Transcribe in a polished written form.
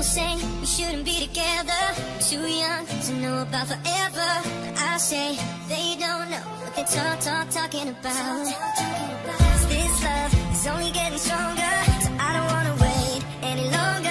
people say we shouldn't be together, too young to know about forever. But I say they don't know what they talking about. This love is only getting stronger, so I don't wanna wait any longer.